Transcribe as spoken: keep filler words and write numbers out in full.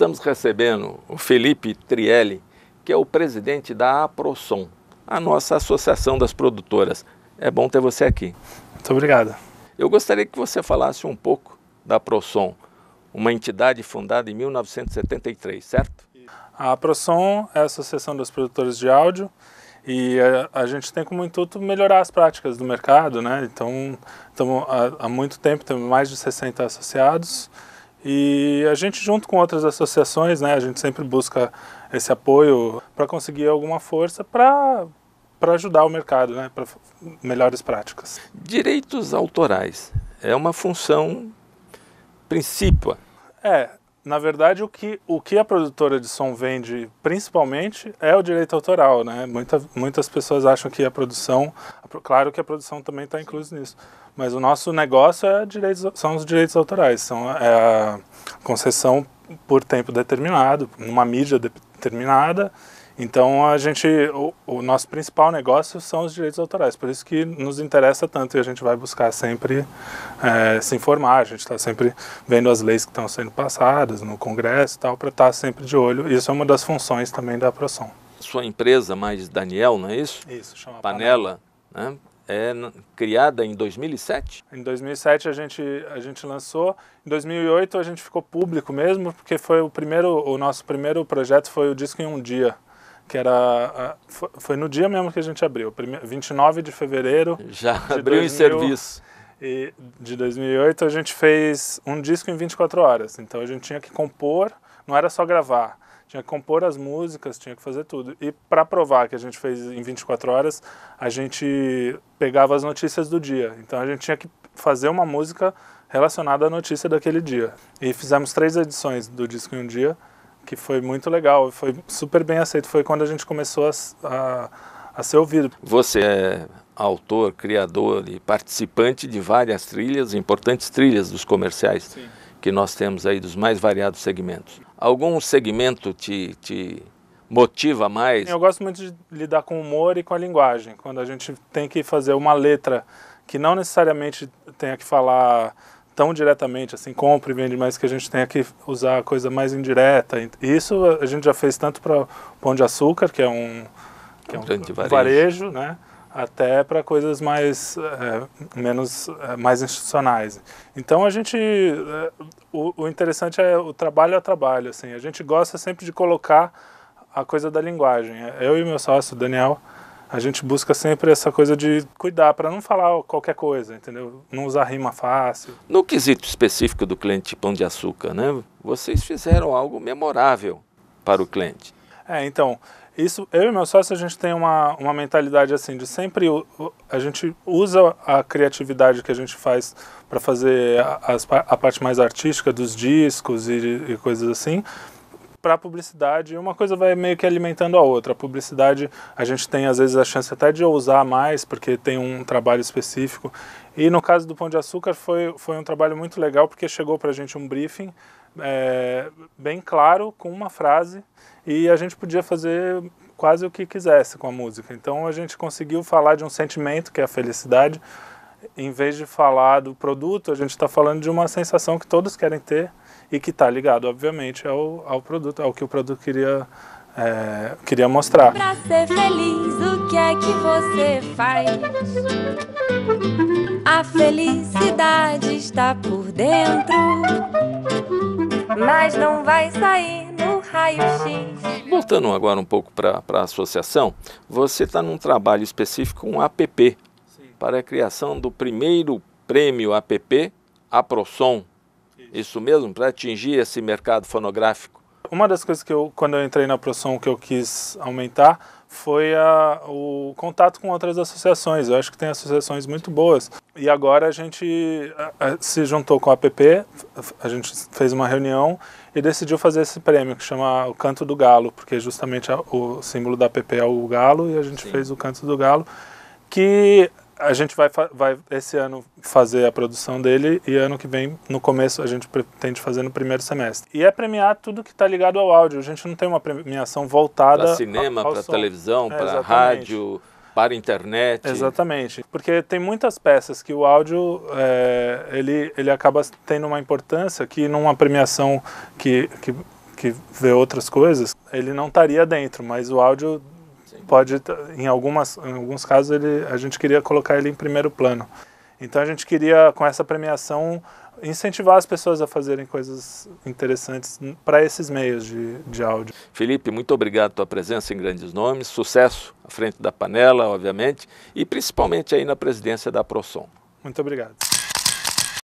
estamos recebendo o Filipe Trielli, que é o presidente da APROSOM, a nossa associação das produtoras. É bom ter você aqui. Muito obrigado. Eu gostaria que você falasse um pouco da APROSOM, uma entidade fundada em mil novecentos e setenta e três, certo? A APROSOM é a Associação dos Produtores de Áudio e a, a gente tem como intuito melhorar as práticas do mercado, né? Então, tamo, há, há muito tempo, temos mais de sessenta associados e a gente, junto com outras associações, né, a gente sempre busca esse apoio para conseguir alguma força para para ajudar o mercado, né, para melhores práticas. Direitos autorais é uma função principal. É, na verdade, o que, o que a produtora de som vende principalmente é o direito autoral, né? Muita, muitas pessoas acham que a produção, claro que a produção também está inclusa nisso, mas o nosso negócio é direitos, são os direitos autorais, são é a concessão por tempo determinado, numa mídia determinada. Então, a gente, o, o nosso principal negócio são os direitos autorais, por isso que nos interessa tanto e a gente vai buscar sempre é, se informar, a gente está sempre vendo as leis que estão sendo passadas no Congresso e tal, para estar sempre de olho. Isso é uma das funções também da APROSOM. Sua empresa, mais Daniel, não é isso? Isso, chama Panela, Panela, né? É criada em dois mil e sete? Em dois mil e sete a gente, a gente lançou, em dois mil e oito a gente ficou público mesmo, porque foi o, primeiro, o nosso primeiro projeto foi o Disco em Um Dia, que era, foi no dia mesmo que a gente abriu, vinte e nove de fevereiro. Já abriu em serviço. E de dois mil e oito a gente fez um disco em vinte e quatro horas, então a gente tinha que compor, não era só gravar, tinha que compor as músicas, tinha que fazer tudo. E para provar que a gente fez em vinte e quatro horas, a gente pegava as notícias do dia, então a gente tinha que fazer uma música relacionada à notícia daquele dia. E fizemos três edições do Disco em Um Dia, que foi muito legal, foi super bem aceito, foi quando a gente começou a, a, a ser ouvido. Você é autor, criador e participante de várias trilhas, importantes trilhas dos comerciais. Sim. Que nós temos aí dos mais variados segmentos. Algum segmento te, te motiva mais? Eu gosto muito de lidar com o humor e com a linguagem, quando a gente tem que fazer uma letra que não necessariamente tenha que falar tão diretamente, assim, compra e vende, mas que a gente tenha que usar coisa mais indireta. E isso a gente já fez tanto para Pão de Açúcar, que é um, que é um grande varejo, varejo, né? Até para coisas mais, é, menos, é, mais institucionais. Então a gente, é, o, o interessante é o trabalho a trabalho, assim, a gente gosta sempre de colocar a coisa da linguagem. Eu e meu sócio, Daniel, a gente busca sempre essa coisa de cuidar para não falar qualquer coisa, entendeu? Não usar rima fácil. No quesito específico do cliente Pão de Açúcar, né? Vocês fizeram algo memorável para o cliente. É, então, isso, eu e meu sócio, a gente tem uma, uma mentalidade assim, de sempre a gente usa a criatividade que a gente faz para fazer a, a parte mais artística dos discos e, e coisas assim, para a publicidade, uma coisa vai meio que alimentando a outra. A publicidade, a gente tem às vezes a chance até de ousar mais, porque tem um trabalho específico. E no caso do Pão de Açúcar foi, foi um trabalho muito legal, porque chegou para a gente um briefing é, bem claro, com uma frase, e a gente podia fazer quase o que quisesse com a música. Então a gente conseguiu falar de um sentimento, que é a felicidade. Em vez de falar do produto, a gente está falando de uma sensação que todos querem ter, e que está ligado, obviamente, ao, ao produto, ao que o produto queria, é, queria mostrar. Para ser feliz, o que é que você faz? A felicidade está por dentro, mas não vai sair no raio-x. Voltando agora um pouco para a associação, você está num trabalho específico com um A P P. Sim. Para a criação do primeiro prêmio A P P APROSOM. Isso mesmo, para atingir esse mercado fonográfico. Uma das coisas que eu, quando eu entrei na APROSOM, que eu quis aumentar foi a, o contato com outras associações. Eu acho que tem associações muito boas. E agora a gente a, a, se juntou com a P P, a gente fez uma reunião e decidiu fazer esse prêmio, que chama o Canto do Galo, porque justamente a, o símbolo da P P é o galo, e a gente Sim. fez o Canto do Galo, que... A gente vai, vai esse ano fazer a produção dele e ano que vem, no começo, a gente pretende fazer no primeiro semestre. E é premiar tudo que está ligado ao áudio. A gente não tem uma premiação voltada para cinema, para televisão, é, para rádio, para internet. Exatamente. Porque tem muitas peças que o áudio é, ele, ele acaba tendo uma importância que numa premiação que... que que vê outras coisas, ele não estaria dentro, mas o áudio Sim. pode, em, algumas, em alguns casos, ele, a gente queria colocar ele em primeiro plano. Então a gente queria, com essa premiação, incentivar as pessoas a fazerem coisas interessantes para esses meios de, de áudio. Filipe, muito obrigado pela tua presença em Grandes Nomes, sucesso à frente da Panela, obviamente, e principalmente aí na presidência da APROSOM. Muito obrigado.